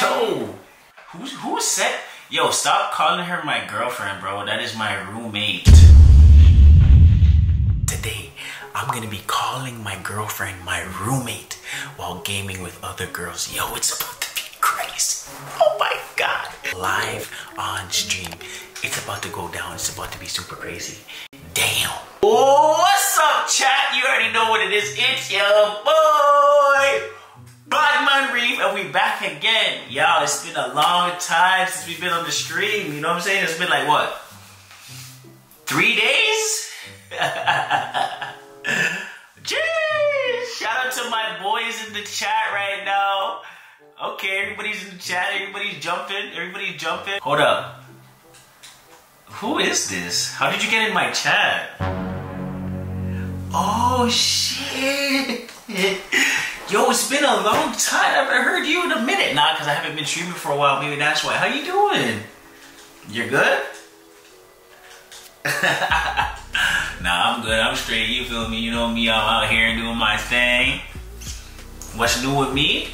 Yo, who said? Yo, stop calling her my girlfriend, bro. That is my roommate. Today, I'm gonna be calling my girlfriend my roommate while gaming with other girls. Yo, it's about to be crazy. Oh my God. Live on stream. It's about to go down. It's about to be super crazy. Damn. What's up, chat? You already know what it is. It's your boy, Badman Reef, and we back again. Y'all, it's been a long time since we've been on the stream. You know what I'm saying? It's been like, what? 3 days? Jeez! Shout out to my boys in the chat right now. Okay, everybody's in the chat. Everybody's jumping. Everybody's jumping. Hold up. Who is this? How did you get in my chat? Oh shit! Yo, it's been a long time. I haven't heard you in a minute. Nah, because I haven't been streaming for a while. Maybe that's why. How you doing? You're good? Nah, I'm good. I'm straight. You feel me? You know me. I'm out here doing my thing. What's new with me?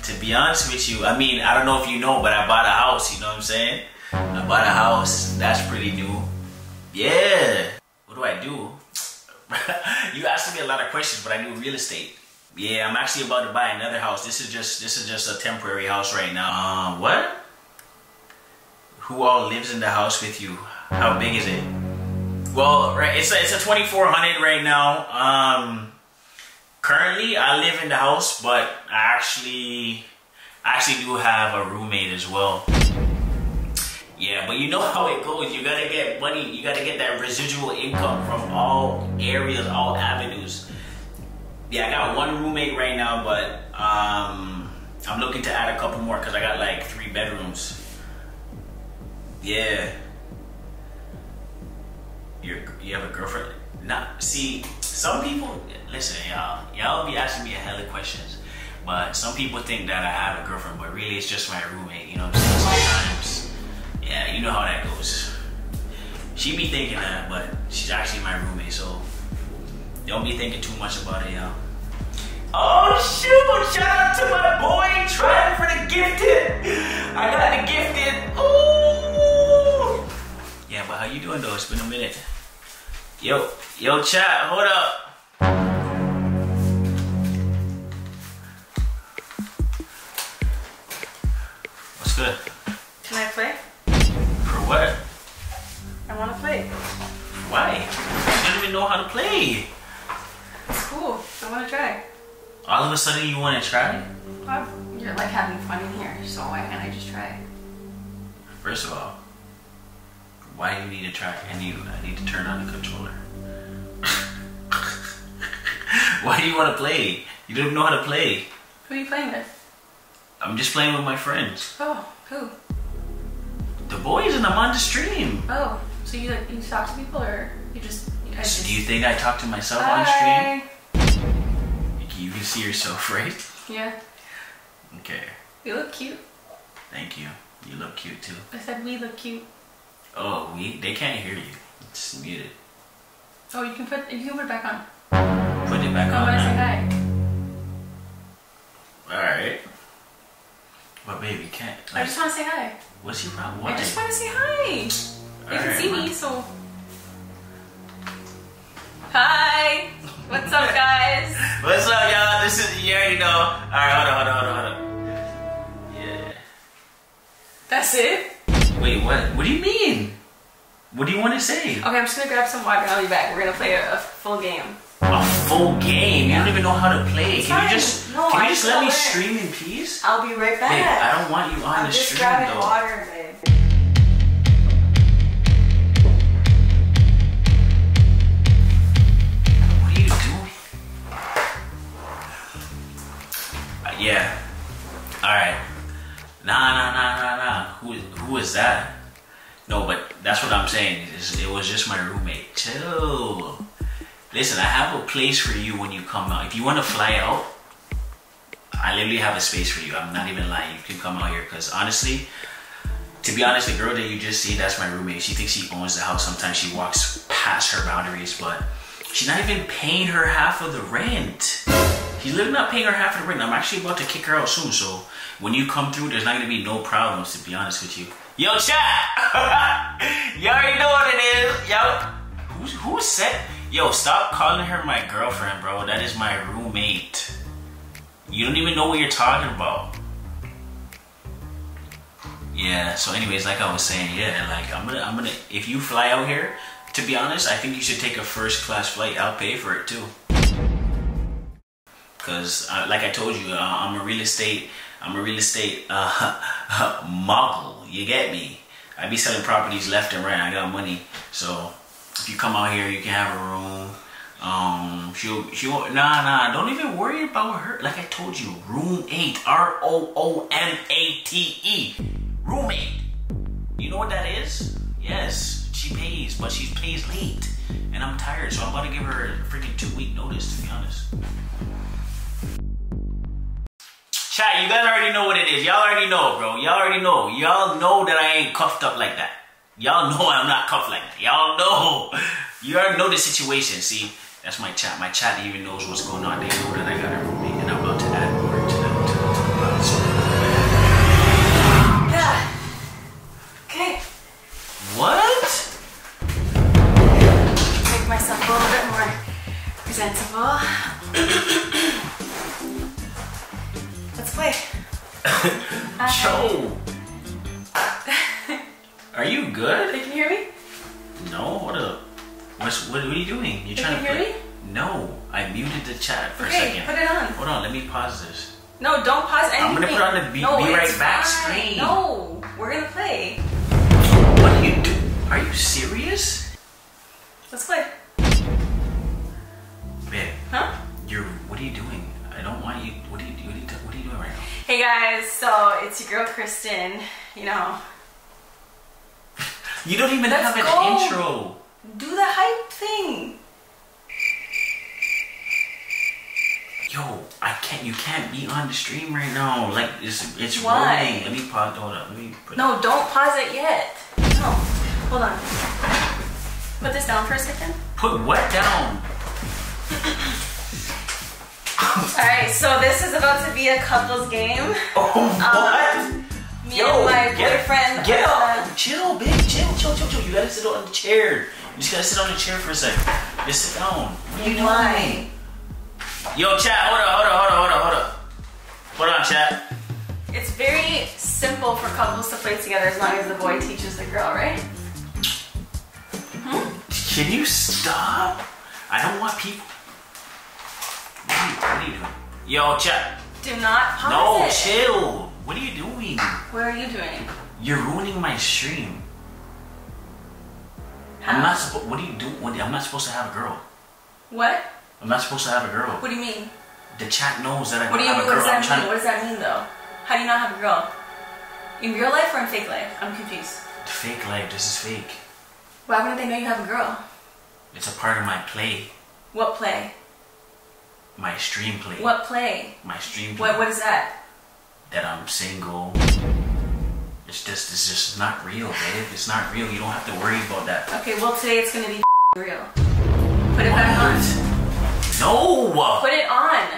To be honest with you, I mean, I don't know if you know, but I bought a house, you know what I'm saying? I bought a house, that's pretty new. Yeah. What do I do? You asked me a lot of questions, but I do real estate. Yeah, I'm actually about to buy another house. This is just a temporary house right now. What? Who all lives in the house with you? How big is it? Well, right, it's a 2,400 right now. Currently, I live in the house, but I actually do have a roommate as well. Yeah, but you know how it goes. You gotta get money. You gotta get that residual income from all areas, all avenues. Yeah, I got one roommate right now, but I'm looking to add a couple more because I got like 3 bedrooms. Yeah. You have a girlfriend? Nah, see, some people, listen, y'all be asking me a hell of questions, but some people think that I have a girlfriend, but really it's just my roommate, you know what I'm saying? Sometimes, yeah, you know how that goes. She be thinking that, but she's actually my roommate, so don't be thinking too much about it, y'all. Oh shoot, shout out to my boy, trying for the gifted. I got the gifted, ooh. Yeah, but how you doing though? It's been a minute. Yo, chat, hold up. What's good? Can I play? For what? I want to play. Why? You don't even know how to play. It's cool. I want to try. All of a sudden, you want to try? Well, you're like having fun in here, so why can't I just try? First of all, why do you need to try? I need to turn on the controller. Why do you want to play? You don't even know how to play. Who are you playing with? I'm just playing with my friends. Oh, who? The boys, and I'm on the stream. Oh, so you like you talk to people, or you just? So do you think I talk to myself on stream? You can see yourself, right? Yeah. Okay. You look cute. Thank you. You look cute too. I said we look cute. Oh, they can't hear you. It's muted. Oh, you can put it back on. Put it back on. I want to say hi. All right. But baby, you can't. Like, I just want to say hi. What's your problem? I just want to say hi. You can see me, so. Hi. What's up, guys? What's up, y'all? This is you already know. All right, hold on. Yeah. That's it. Wait, what? What do you mean? What do you want to say? Okay, I'm just gonna grab some water and I'll be back. We're gonna play a full game. A full game? You don't even know how to play. Can you just let me stream in peace? I'll be right back. Babe, I don't want you on the stream though. I'm just grabbing water, babe. What are you doing? Yeah. All right. Nah. Who is that? No, but that's what I'm saying. It was just my roommate. Chill. Listen, I have a place for you when you come out. If you want to fly out, I literally have a space for you. I'm not even lying. You can come out here because honestly, to be honest, the girl that you just see, that's my roommate. She thinks she owns the house. Sometimes she walks past her boundaries, but she's not even paying her half of the rent. She's literally not paying her half of the rent. I'm actually about to kick her out soon, so when you come through, there's not going to be no problems, to be honest with you. Yo, chat! You already know what it is. Yo, who said? Yo, stop calling her my girlfriend, bro. That is my roommate. You don't even know what you're talking about. Yeah, so anyways, like I was saying, yeah, like I'm gonna, if you fly out here, to be honest, I think you should take a first-class flight. I'll pay for it too. Because, like I told you, I'm a real estate mogul. You get me? I be selling properties left and right. I got money. So if you come out here, you can have a room. Nah, don't even worry about her. Like I told you, room 8, R-O-O-M-A-T-E, roommate. You know what that is? Yes, she pays, but she pays late. And I'm tired, so I'm about to give her a freaking 2-week notice, to be honest. Chat, you guys already know what it is. Y'all already know, bro. Y'all already know. Y'all know that I ain't cuffed up like that. Y'all know I'm not cuffed like that. Y'all know. You already know the situation. See, that's my chat. My chat even knows what's going on. They know that I got a roommate, and I'm about to add more to that. Okay. What? Make myself a little bit more presentable. Wait. Joe! Are you good? Can you hear me? No, what up? What are you doing? You're trying to hear me? No, I muted the chat for a second. Put it on. Hold on, let me pause this. No, don't pause anything. I'm gonna put on the be right back screen. No, we're gonna play. What are you doing? Are you serious? Let's play. Babe. Huh? What are you doing? I don't want you. What are you doing right now? Hey guys, so it's your girl Kristen. You know. You don't even have an intro. Do the hype thing. Yo, I can't. You can't be on the stream right now. Like it's rolling. Let me pause. Hold up. Let me put. No, don't pause it yet. No, hold on. Put this down for a second. Put what down? Alright, so this is about to be a couples game. Oh, what? Me and my boyfriend. Get up. Chill, bitch. Chill. You gotta sit on the chair. You just gotta sit on the chair for a second. Just sit down. What are you doing? Yo, chat. Hold on, chat. It's very simple for couples to play together as long as the boy teaches the girl, right? Hmm? Can you stop? I don't want people. What are you doing? Yo, chat. Do not pause it. Chill. What are you doing? What are you doing? You're ruining my stream. How? I'm not supposed. What do you do? I'm not supposed to have a girl. What? I'm not supposed to have a girl. What do you mean? The chat knows that I don't have a girl. What does that mean, though? How do you not have a girl? In real life or in fake life? I'm confused. The fake life. This is fake. Why wouldn't they know you have a girl? It's a part of my play. What play? My stream play. What play? My stream play. What is that? That I'm single. It's just not real, babe. It's not real. You don't have to worry about that. Okay, well today it's gonna be real. Put it back on. No! Put it on.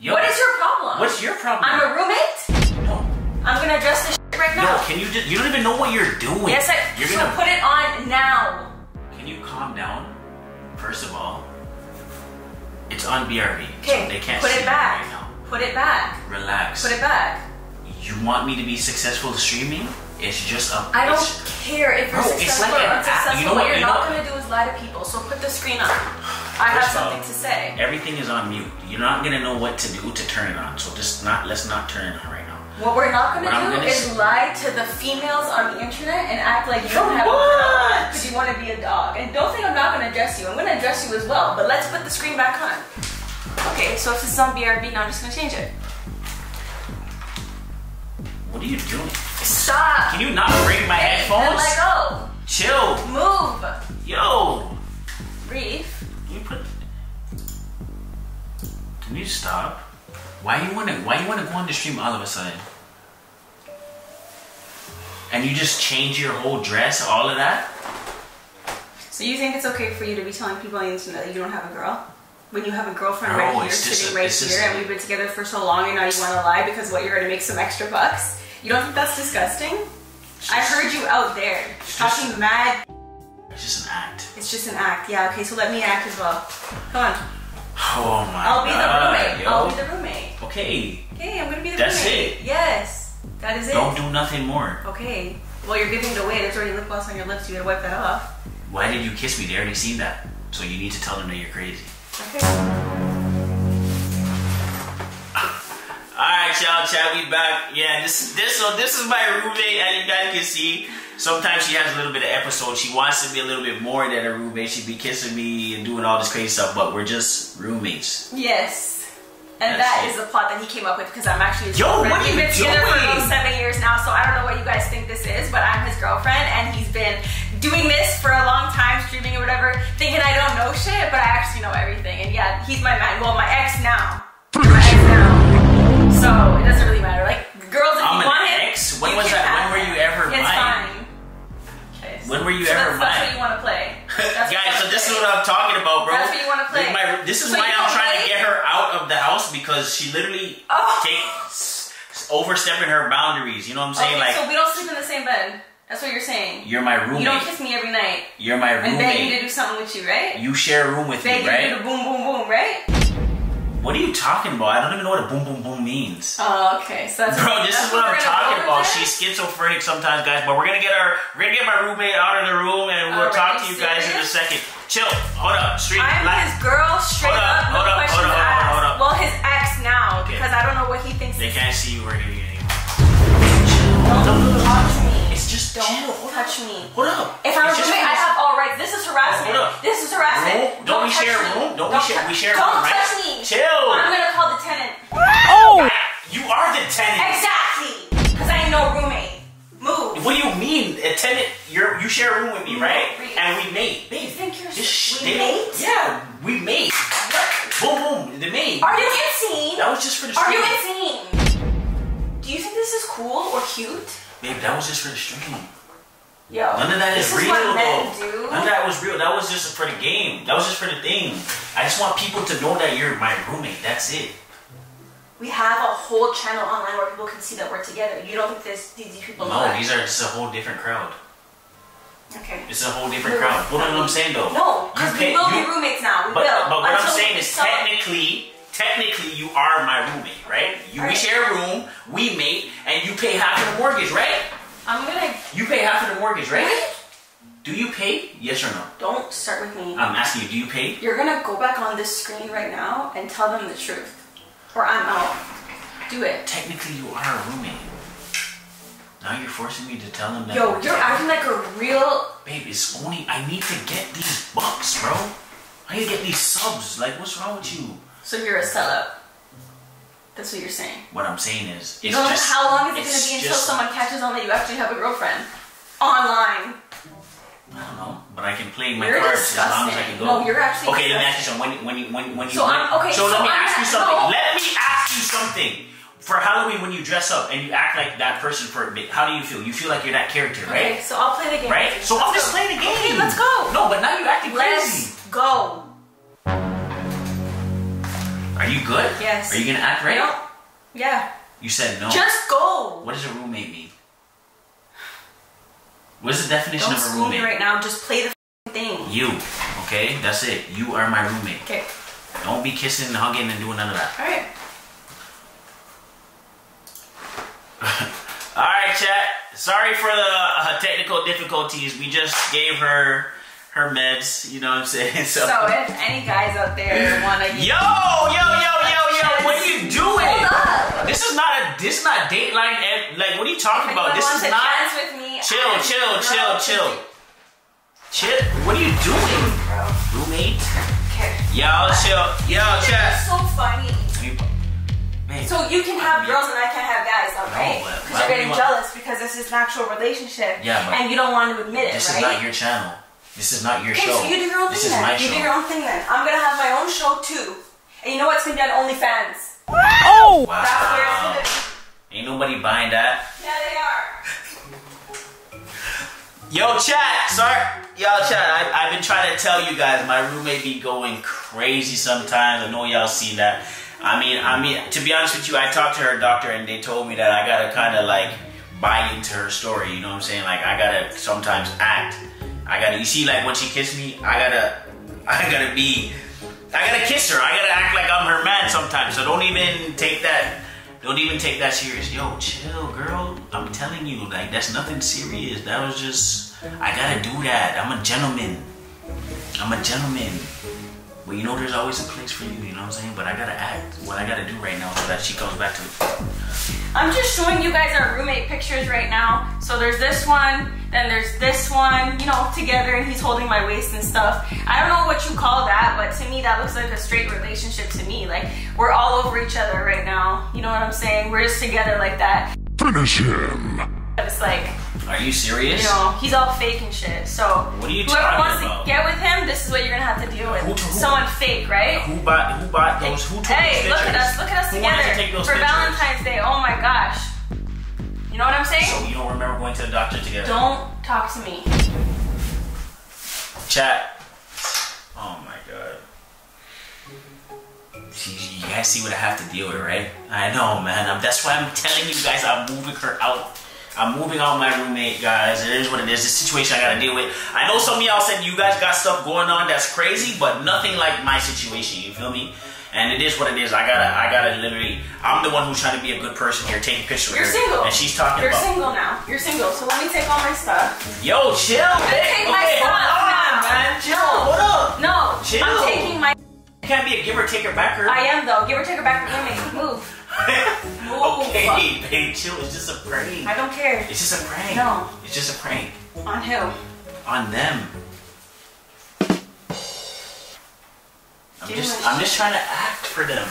Yo, what is your problem? What's your problem? I'm a roommate? No. I'm gonna address this shit right now. No, can you just, you don't even know what you're doing. Yes, so put it on now. Can you calm down? First of all. It's on BRB, so they can't see it right now. Put it back. Relax. Put it back. You want me to be successful streaming? It's just a... I don't care if you're successful or unsuccessful. You know what you're not going to do is lie to people, so put the screen on. I have something to say. Everything is on mute. You're not going to know what to do to turn it on, so just let's not turn it on right now. What we're not going to do is lie to the females on the internet and act like you don't have a girl because you want to be a dog. And don't think I'm not going to address you. I'm going to address you as well, but let's put the screen back on. Okay, so if this is on BRB, now I'm just going to change it. What are you doing? Stop! Can you not break my headphones? Let go! Chill! Move! Yo! Breathe. Can you stop? Why you wanna go on the stream all of a sudden? And you just change your whole dress, all of that? So you think it's okay for you to be telling people on the internet that you don't have a girl? when you have a girlfriend right here sitting right here and we've been together for so long and now you want to lie because what, you're going to make some extra bucks? You don't think that's disgusting? I heard you out there talking mad. It's just an act. It's just an act. Yeah, okay, so let me act as well. Come on. Oh my God. I'll be the roommate. Yo. I'll be the roommate. Okay. Okay, I'm going to be the roommate. That's it. Yes. That is it. Don't do nothing more. Okay. Well, you're giving it away. There's already lip gloss on your lips. You gotta wipe that off. Why did you kiss me? They already seen that. So you need to tell them that you're crazy. Okay. Alright, y'all, chat, we back. Yeah, this is my roommate, as you guys can see. Sometimes she has a little bit of episode. She wants to be a little bit more than a roommate. She'd be kissing me and doing all this crazy stuff, but we're just roommates. Yes. And that is the plot that he came up with because I'm actually his girlfriend. Yo, what are you doing? We've been together for about 7 years now, so I don't know what you guys think this is, but I'm his girlfriend and he's been doing this for a long time, streaming or whatever, thinking I don't know shit, but I actually know everything. And yeah, he's my man. Well, my ex now. My ex now. So it doesn't really matter. Like, girls, if you want it, when was that? When were you ever mine? It's fine. Okay, so when were you ever mine? That's what you want to play. Guys, so this is what I'm talking about, bro. That's what you want to play. This is why I'm trying to get her out of the house because she literally overstepping her boundaries. You know what I'm saying? Okay, like, so we don't sleep in the same bed. That's what you're saying. You're my roommate. You don't kiss me every night. You're my roommate. And begging you to do something with you, right? You share a room with me, right? You do the boom, boom, boom, right? What are you talking about? I don't even know what a boom, boom, boom means. Oh, okay. So that's this is what I'm talking about. She's schizophrenic sometimes, guys. But we're gonna get my roommate out of the room, and we'll talk to you guys in a second. Chill. Hold up. I'm his girl. Straight up. No questions asked. Hold up. Well, his ex now, because I don't know what he thinks. They can't see you or hear you anymore. Don't talk to me. It's just don't touch me. Hold up. If I'm a roommate, I have all rights. This is harassment. Hold up. This is harassment. Don't we share a room? Don't we share? We share a room, right? Chill. I'm gonna call the tenant. Oh! You are the tenant. Exactly. Because I ain't no roommate. Move. What do you mean? A tenant, you share a room with me, right? And we mate. Babe, you think you're mate? Yeah, we mate. Boom, boom, the mate. Are you insane? That was just for the stream. Are you insane? Do you think this is cool or cute? Babe, that was just for the stream. Yo, none of that is real, though. None of that was real. That was just for the game. That was just for the thing. I just want people to know that you're my roommate. That's it. We have a whole channel online where people can see that we're together. You don't think these people know? No, these are just a whole different crowd. Okay. It's a whole different crowd. But what I'm saying, though. No, because we will be roommates now. We will. But what I'm saying is technically, you are my roommate, right? We share a room, we mate, and you pay half of the mortgage, right? You pay half of the mortgage, right? What? Do you pay? Yes or no? Don't start with me. I'm asking you, do you pay? You're gonna go back on this screen right now and tell them the truth. Or I'm out. Do it. Technically, you are a roommate. Now you're forcing me to tell them that. Yo, you're acting like a real... Babe, it's only... I need to get these bucks, bro. I need to get these subs. Like, what's wrong with you? So you're a sellout. That's what you're saying. What I'm saying is, it's just... How long is it going to be until someone catches on that you actually have a girlfriend? Online. I don't know, but I can play my cards as long as I can go. No, you're actually... Okay, let me ask you something. So let me ask you something. Let me ask you something. For Halloween, when you dress up and you act like that person for a bit, how do you feel? You feel like you're that character, right? Okay, so I'll play the game. Right? So I'm just playing the game. Okay, let's go. No, but now you're acting crazy. Let's go. Are you good? Yes. Are you gonna act right? No. Yeah. You said no. Just go. What does a roommate mean? What is the definition of a roommate? Don't school me right now. Just play the thing. You. Okay. That's it. You are my roommate. Okay. Don't be kissing and hugging and doing none of that. All right. All right, chat. Sorry for the technical difficulties. We just gave her. Her meds, you know what I'm saying? So if any guys out there want to... Yo, what are you doing? Hold up. This is not Dateline, like, what are you talking about? This is not... Dance with me, chill. What are you doing? Roommate? Okay. Y'all chill. Y'all chill. That's so funny. So you can have girls and I can't have guys, alright? Because you're getting jealous because this is an actual relationship. Yeah, and you don't want to admit it, right? This is not your channel. This is not your show. So you do your own thing then. You do your own thing then. I'm gonna have my own show too. And you know what's gonna be on OnlyFans? Oh! Wow. That's where it's gonna be. Ain't nobody buying that. Yeah, they are. Yo, chat. Sorry. Y'all, I've been trying to tell you guys, my roommate be going crazy sometimes. I know y'all seen that. I mean, to be honest with you, I talked to her doctor and they told me that I gotta kind of like buy into her story. You know what I'm saying? Like, I gotta sometimes act. I gotta, you see, like when she kissed me, I gotta kiss her. I gotta act like I'm her man sometimes. So don't even take that serious. Yo, chill, girl. I'm telling you, like, that's nothing serious. That was just, I gotta do that. I'm a gentleman. Well, you know, there's always a place for you, you know what I'm saying? But I gotta act what I gotta do right now so that she comes back to me. I'm just showing you guys our roommate pictures right now. So there's this one, then there's this one, you know, together, and he's holding my waist and stuff. I don't know what you call that, but to me that looks like a straight relationship to me. Like, we're all over each other right now. You know what I'm saying? We're just together like that. Finish him. It's like, are you serious? You know, he's all fake and shit, so what are you whoever wants about? To get with him, this is what you're gonna have to deal with. Who? Someone fake, right? Who bought those? Who took those pictures? Look at us who together to take those for pictures? Valentine's Day, oh my gosh. You know what I'm saying? So you don't remember going to the doctor together? Don't talk to me. Chat. Oh my god. You guys see what I have to deal with, right? I know, man. That's why I'm telling you guys I'm moving her out. I'm moving out my roommate, guys. It is what it is. This situation I gotta deal with. I know some of y'all said you guys got stuff going on that's crazy, but nothing like my situation. You feel me? And it is what it is. I gotta literally. I'm the one who's trying to be a good person here, taking pictures with her. You're single, and she's talking about. You're single now. You're single. So let me take all my stuff. Yo, chill, babe. Okay, hold on, man. Chill. What up? No, chill. I'm taking my. You can't be a give or take or backer. I am though. Give or take or backer roommate. Move. Okay, babe, chill. It's just a prank. I don't care. It's just a prank. No. It's just a prank. On who? On them. I'm just trying to act for them.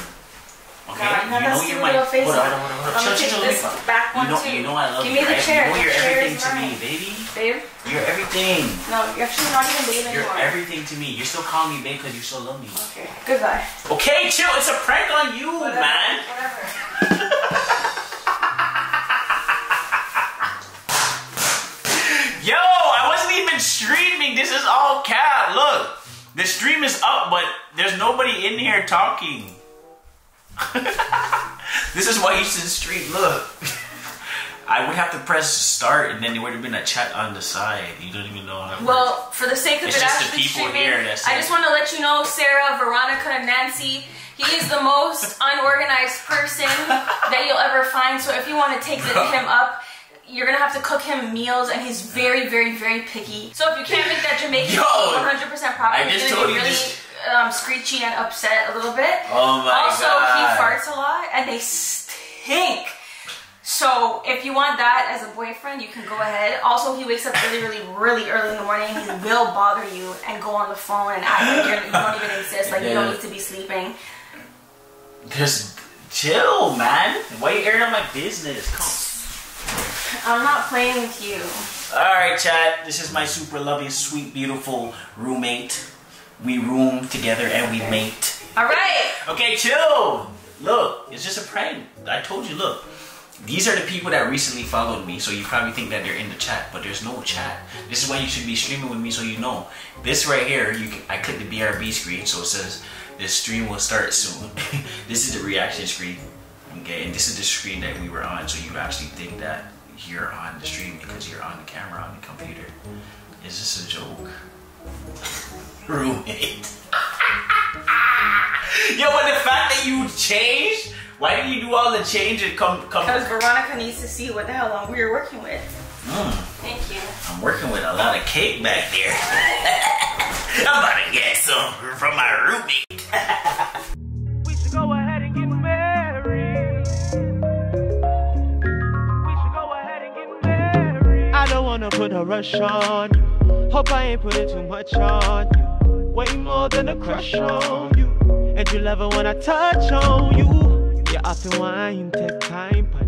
Okay. God, you know you're my. Hold on. Chill, this back one too. You know I love you. Give me the chair. You know you're everything to me, baby. Babe. You're everything. No, you're actually not even babe anymore. You're everything to me. You're still calling me babe because you still love me. Okay. Goodbye. Okay, chill. It's a prank on you, man. Yo, I wasn't even streaming. This is all cat. Look, the stream is up, but there's nobody in here talking. This is why you should stream. Look, I would have to press start, and then there would have been a chat on the side. You don't even know how to. Well, for the sake of it actually streaming, I just want to let you know, Sarah, Veronica, and Nancy. He is the most unorganized person that you'll ever find. So if you want to take him up, you're going to have to cook him meals. And he's very, very, very picky. So if you can't make that Jamaican 100% proper, he's going to be really screechy and upset a little bit. Oh my also, God. He farts a lot and they stink. So if you want that as a boyfriend, you can go ahead. Also, he wakes up really, really, really early in the morning. He will bother you and go on the phone and act like you don't even exist. Like, you don't need to be sleeping. Just chill, man. Why are you airing out my business? Come on. I'm not playing with you. Alright, chat. This is my super loving, sweet, beautiful roommate. We room together and we mate. Alright. Okay, chill. Look, it's just a prank. I told you, look. These are the people that recently followed me, so you probably think that they're in the chat, but there's no chat. This is why you should be streaming with me, so you know. This right here, I click the BRB screen, so it says this stream will start soon. This is the reaction screen, okay? And this is the screen that we were on, so you actually think that you're on the stream because you're on the camera on the computer. Is this a joke? Roommate. Yo, but the fact that you changed. Why did you do all the change and come? Because Veronica needs to see what the hell we were working with. Mm. Thank you. I'm working with a lot of cake back there. I'm about to get some from my roommate. We should go ahead and get married. I don't want to put a rush on you. Hope I ain't putting too much on you. Way more than a crush on you. And you love it when I touch on you. Yeah, I feel wine, take time.